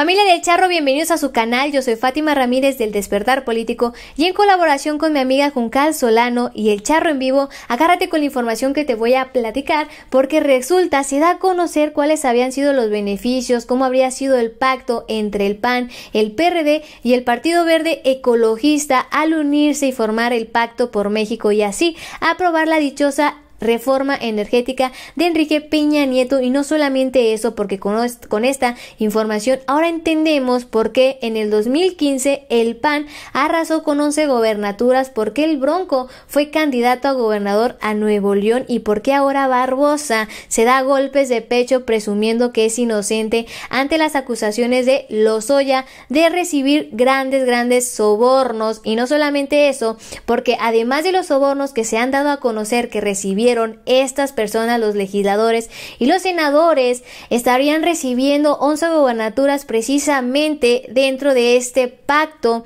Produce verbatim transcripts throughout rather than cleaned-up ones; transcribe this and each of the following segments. Familia del Charro, bienvenidos a su canal. Yo soy Fátima Ramírez del Despertar Político y en colaboración con mi amiga Juncal Solano y el Charro en Vivo, agárrate con la información que te voy a platicar, porque resulta, se da a conocer cuáles habían sido los beneficios, cómo habría sido el pacto entre el P A N, el P R D y el Partido Verde Ecologista al unirse y formar el Pacto por México y así aprobar la dichosa reforma energética de Enrique Peña Nieto. Y no solamente eso, porque con, con esta información ahora entendemos por qué en el dos mil quince el P A N arrasó con once gobernaturas, por qué el Bronco fue candidato a gobernador a Nuevo León y por qué ahora Barbosa se da golpes de pecho presumiendo que es inocente ante las acusaciones de Lozoya de recibir grandes, grandes sobornos. Y no solamente eso, porque además de los sobornos que se han dado a conocer que recibieron estas personas, los legisladores y los senadores, estarían recibiendo once gobernaturas precisamente dentro de este pacto.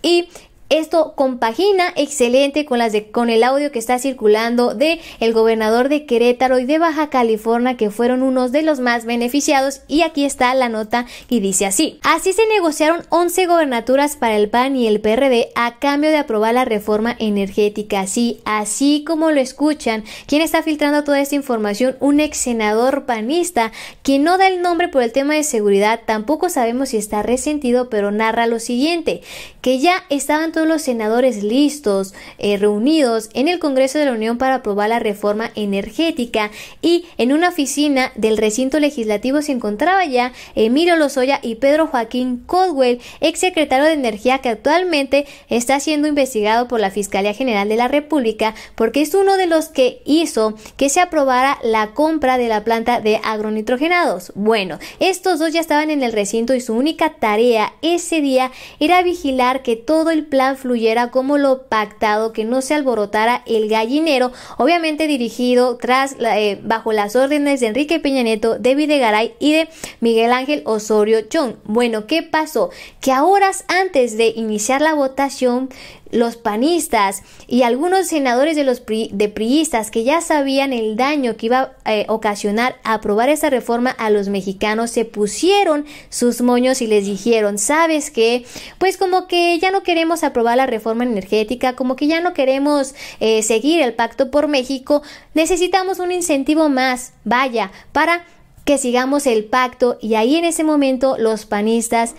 Y esto compagina excelente con las de, con el audio que está circulando de el gobernador de Querétaro y de Baja California, que fueron unos de los más beneficiados. Y aquí está la nota y dice así: así se negociaron once gobernaturas para el P A N y el P R D a cambio de aprobar la reforma energética. Sí, así como lo escuchan. ¿Quién está filtrando toda esta información? Un ex senador panista, quien no da el nombre por el tema de seguridad, tampoco sabemos si está resentido, pero narra lo siguiente: que ya estaban todos los senadores listos, eh, reunidos en el Congreso de la Unión para aprobar la reforma energética, y en una oficina del recinto legislativo se encontraba ya Emilio Lozoya y Pedro Joaquín Coldwell, exsecretario de Energía, que actualmente está siendo investigado por la Fiscalía General de la República, porque es uno de los que hizo que se aprobara la compra de la planta de agronitrogenados. Bueno, estos dos ya estaban en el recinto y su única tarea ese día era vigilar que todo el plan fluyera como lo pactado, que no se alborotara el gallinero, obviamente dirigido tras eh, bajo las órdenes de Enrique Peña Nieto, de Videgaray y de Miguel Ángel Osorio Chong. Bueno, ¿qué pasó? Que a horas antes de iniciar la votación, los panistas y algunos senadores de los pri, de priistas, que ya sabían el daño que iba a eh, ocasionar aprobar esa reforma a los mexicanos, se pusieron sus moños y les dijeron: ¿sabes qué? Pues como que ya no queremos aprobar la reforma energética, como que ya no queremos eh, seguir el Pacto por México, necesitamos un incentivo más, vaya, para que sigamos el pacto. Y ahí en ese momento los panistas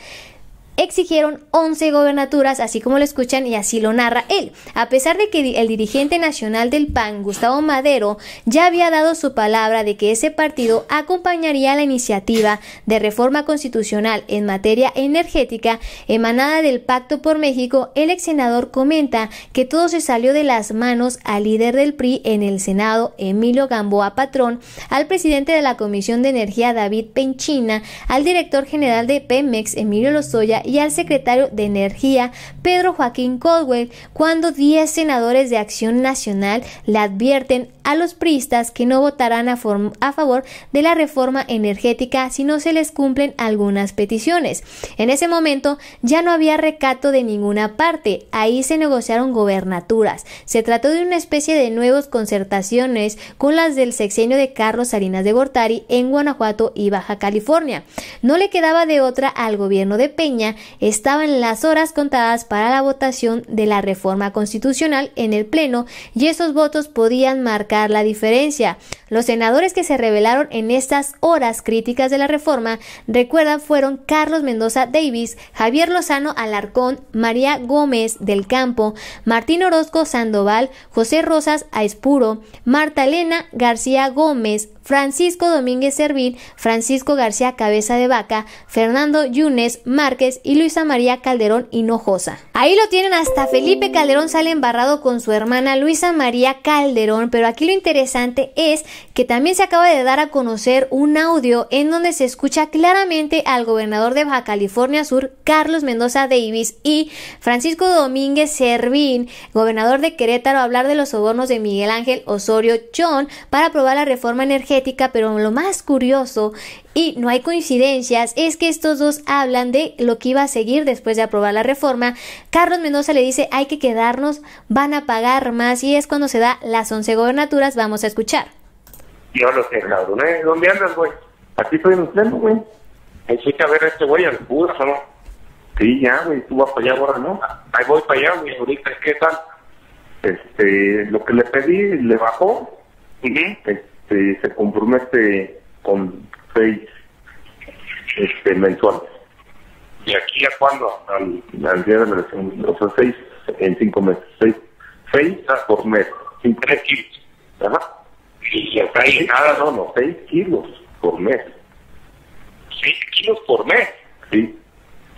exigieron once gobernaturas, así como lo escuchan y así lo narra él. A pesar de que el dirigente nacional del P A N, Gustavo Madero, ya había dado su palabra de que ese partido acompañaría la iniciativa de reforma constitucional en materia energética emanada del Pacto por México, el ex senador comenta que todo se salió de las manos al líder del P R I en el Senado, Emilio Gamboa Patrón, al presidente de la Comisión de Energía, David Penchina, al director general de Pemex, Emilio Lozoya, y al secretario de Energía, Pedro Joaquín Coldwell, cuando diez senadores de Acción Nacional le advierten a los priistas que no votarán a, a favor de la reforma energética si no se les cumplen algunas peticiones. En ese momento ya no había recato de ninguna parte, ahí se negociaron gobernaturas. Se trató de una especie de nuevas concertaciones con las del sexenio de Carlos Salinas de Gortari en Guanajuato y Baja California. No le quedaba de otra al gobierno de Peña, estaban las horas contadas para la votación de la reforma constitucional en el Pleno y esos votos podían marcar la diferencia. Los senadores que se rebelaron en estas horas críticas de la reforma, recuerdan, fueron Carlos Mendoza Davis, Javier Lozano Alarcón, María Gómez del Campo, Martín Orozco Sandoval, José Rosas Aispuro, Marta Elena García Gómez, Francisco Domínguez Servín, Francisco García Cabeza de Vaca, Fernando Yunes Márquez y Luisa María Calderón Hinojosa. Ahí lo tienen, hasta Felipe Calderón sale embarrado con su hermana Luisa María Calderón. Pero aquí lo interesante es que también se acaba de dar a conocer un audio en donde se escucha claramente al gobernador de Baja California Sur, Carlos Mendoza Davis, y Francisco Domínguez Servín, gobernador de Querétaro, hablar de los sobornos de Miguel Ángel Osorio Chong para aprobar la reforma energética. Pero lo más curioso, y no hay coincidencias, es que estos dos hablan de lo que iba a seguir después de aprobar la reforma. Carlos Mendoza le dice: hay que quedarnos, van a pagar más, y es cuando se da las once gobernaturas. Vamos a escuchar. Yo lo sé, cabrón, ¿eh? ¿Dónde andas, güey? Aquí estoy en el pleno, güey. Hay que ver a este güey, al puras o no. Sí, ya, güey, tú vas para allá ahora, ¿no? Ahí voy para allá, güey, ahorita, ¿qué tal? Este, lo que le pedí, le bajó. Uh-huh. Este, se compromete con seis este, mensuales. ¿Y aquí a cuándo? Al, al día de la elección, o sea, seis en cinco meses, seis, seis por mes, cinco. Tres kilos. Ajá. Y acá hay nada, no, no, seis kilos por mes. ¿Seis kilos por mes? Sí.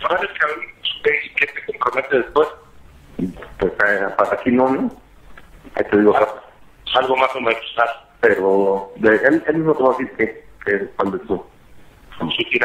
¿Sabes qué te compromete después? Pues eh, para aquí no, ¿no? Ahí te digo, ah, algo más o menos, ah. Pero de, él, él mismo te va a decir que, que cuando tú. Sí,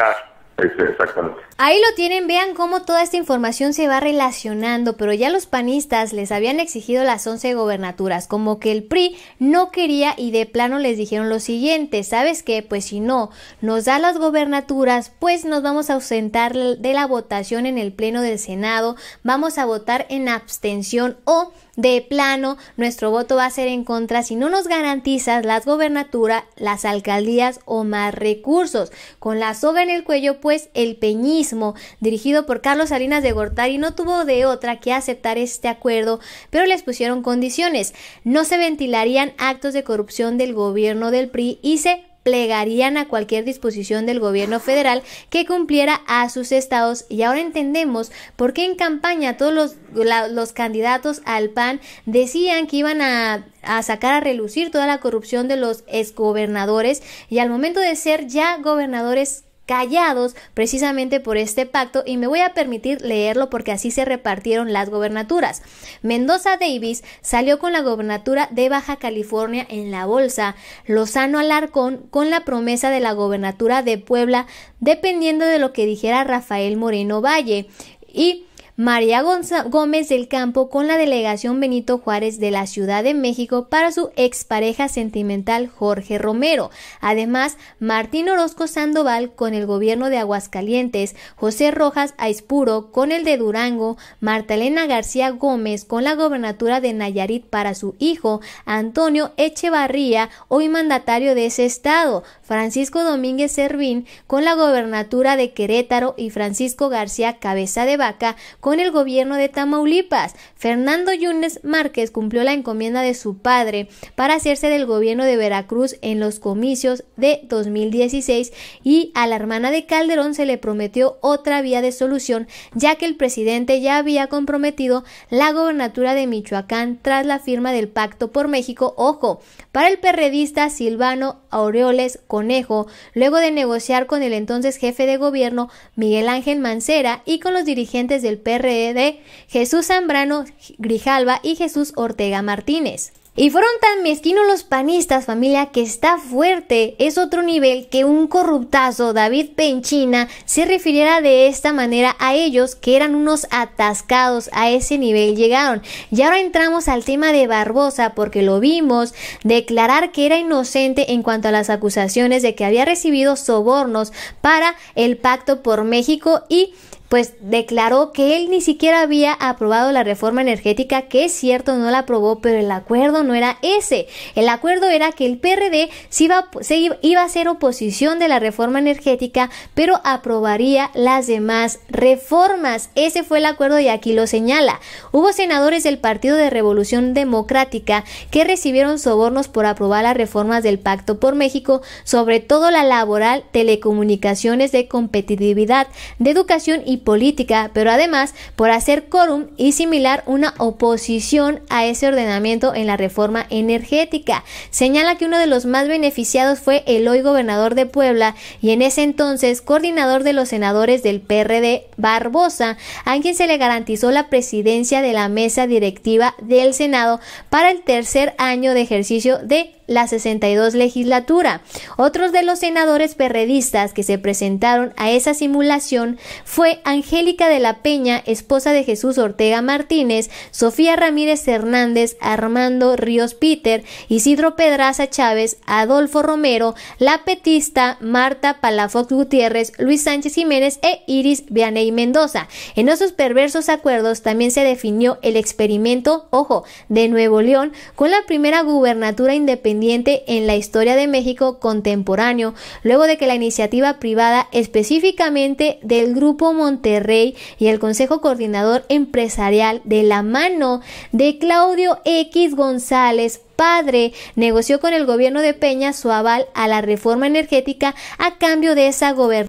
exactamente. Ahí lo tienen, vean cómo toda esta información se va relacionando, pero ya los panistas les habían exigido las once gobernaturas, como que el P R I no quería y de plano les dijeron lo siguiente, ¿sabes qué? Pues si no nos da las gobernaturas, pues nos vamos a ausentar de la votación en el Pleno del Senado, vamos a votar en abstención o de plano nuestro voto va a ser en contra si no nos garantizas las gobernaturas, las alcaldías o más recursos. Con la soga en el cuello, pues el peñismo dirigido por Carlos Salinas de Gortari no tuvo de otra que aceptar este acuerdo, pero les pusieron condiciones. No se ventilarían actos de corrupción del gobierno del P R I y se plegarían a cualquier disposición del gobierno federal que cumpliera a sus estados. Y ahora entendemos por qué en campaña todos los, la, los candidatos al P A N decían que iban a, a sacar a relucir toda la corrupción de los exgobernadores, y al momento de ser ya gobernadores callados precisamente por este pacto, y me voy a permitir leerlo porque así se repartieron las gobernaturas. Mendoza Davis salió con la gobernatura de Baja California en la bolsa, Lozano Alarcón con la promesa de la gobernatura de Puebla, dependiendo de lo que dijera Rafael Moreno Valle, y María Gómez del Campo con la delegación Benito Juárez de la Ciudad de México para su expareja sentimental Jorge Romero. Además, Martín Orozco Sandoval con el gobierno de Aguascalientes, José Rojas Aispuro con el de Durango, Marta Elena García Gómez con la gobernatura de Nayarit para su hijo, Antonio Echevarría, hoy mandatario de ese estado, Francisco Domínguez Servín con la gobernatura de Querétaro y Francisco García Cabeza de Vaca con con el gobierno de Tamaulipas. Fernando Yunes Márquez cumplió la encomienda de su padre para hacerse del gobierno de Veracruz en los comicios de dos mil dieciséis, y a la hermana de Calderón se le prometió otra vía de solución, ya que el presidente ya había comprometido la gobernatura de Michoacán tras la firma del Pacto por México. Ojo, para el perredista Silvano Aureoles Conejo, luego de negociar con el entonces jefe de gobierno Miguel Ángel Mancera y con los dirigentes del P R D P R D, Jesús Zambrano Grijalva y Jesús Ortega Martínez. Y fueron tan mezquinos los panistas, familia, que está fuerte. Es otro nivel que un corruptazo, David Penchina, se refiriera de esta manera a ellos, que eran unos atascados. A ese nivel llegaron. Y ahora entramos al tema de Barbosa, porque lo vimos declarar que era inocente en cuanto a las acusaciones de que había recibido sobornos para el Pacto por México, y pues declaró que él ni siquiera había aprobado la reforma energética, que es cierto, no la aprobó, pero el acuerdo no era ese. El acuerdo era que el P R D se iba, se iba a hacer oposición de la reforma energética, pero aprobaría las demás reformas. Ese fue el acuerdo y aquí lo señala. Hubo senadores del Partido de Revolución Democrática que recibieron sobornos por aprobar las reformas del Pacto por México, sobre todo la laboral, telecomunicaciones, de competitividad, de educación y política, pero además por hacer quórum y similar una oposición a ese ordenamiento en la reforma energética. Señala que uno de los más beneficiados fue el hoy gobernador de Puebla y en ese entonces coordinador de los senadores del P R D, Barbosa, a quien se le garantizó la presidencia de la mesa directiva del Senado para el tercer año de ejercicio de la sesenta y dos legislatura. Otros de los senadores perredistas que se presentaron a esa simulación fue Angélica de la Peña, esposa de Jesús Ortega Martínez, Sofía Ramírez Hernández, Armando Ríos Peter, Isidro Pedraza Chávez, Adolfo Romero, la petista Marta Palafox Gutiérrez, Luis Sánchez Jiménez e Iris Vianey Mendoza. En esos perversos acuerdos también se definió el experimento, ojo, de Nuevo León con la primera gubernatura independiente pendiente en la historia de México contemporáneo, luego de que la iniciativa privada, específicamente del Grupo Monterrey y el Consejo Coordinador Empresarial, de la mano de Claudio X. González, padre, negoció con el gobierno de Peña su aval a la reforma energética a cambio de esa gobernación.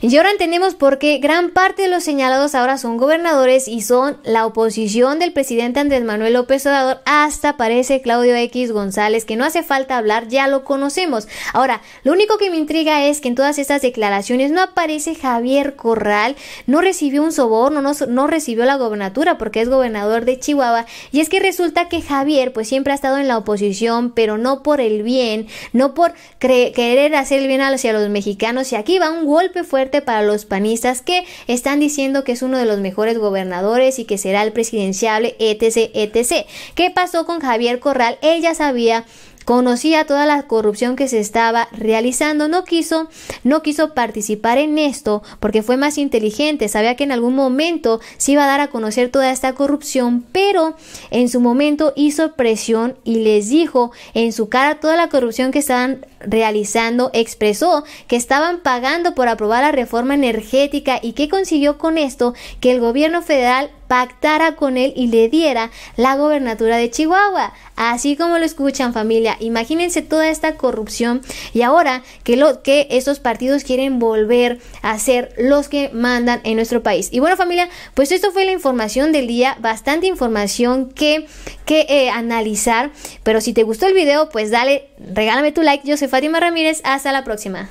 Y ahora entendemos por qué gran parte de los señalados ahora son gobernadores y son la oposición del presidente Andrés Manuel López Obrador, hasta parece Claudio X. González, que no hace falta hablar, ya lo conocemos. Ahora, lo único que me intriga es que en todas estas declaraciones no aparece Javier Corral, no recibió un soborno, no, no recibió la gobernatura porque es gobernador de Chihuahua, y es que resulta que Javier pues siempre ha estado en la oposición, pero no por el bien, no por querer hacer el bien hacia los mexicanos, y aquí va un golpe fuerte para los panistas que están diciendo que es uno de los mejores gobernadores y que será el presidenciable, etc, etcétera. ¿Qué pasó con Javier Corral? Él ya sabía, conocía toda la corrupción que se estaba realizando, no quiso, no quiso participar en esto porque fue más inteligente, sabía que en algún momento se iba a dar a conocer toda esta corrupción, pero en su momento hizo presión y les dijo en su cara toda la corrupción que estaban realizando, expresó que estaban pagando por aprobar la reforma energética y que consiguió con esto que el gobierno federal pactara con él y le diera la gobernatura de Chihuahua. Así como lo escuchan, familia, imagínense toda esta corrupción, y ahora que, lo, que estos partidos quieren volver a ser los que mandan en nuestro país. Y bueno, familia, pues esto fue la información del día, bastante información que, que eh, analizar, pero si te gustó el video, pues dale, regálame tu like. Yo soy Fátima Ramírez, hasta la próxima.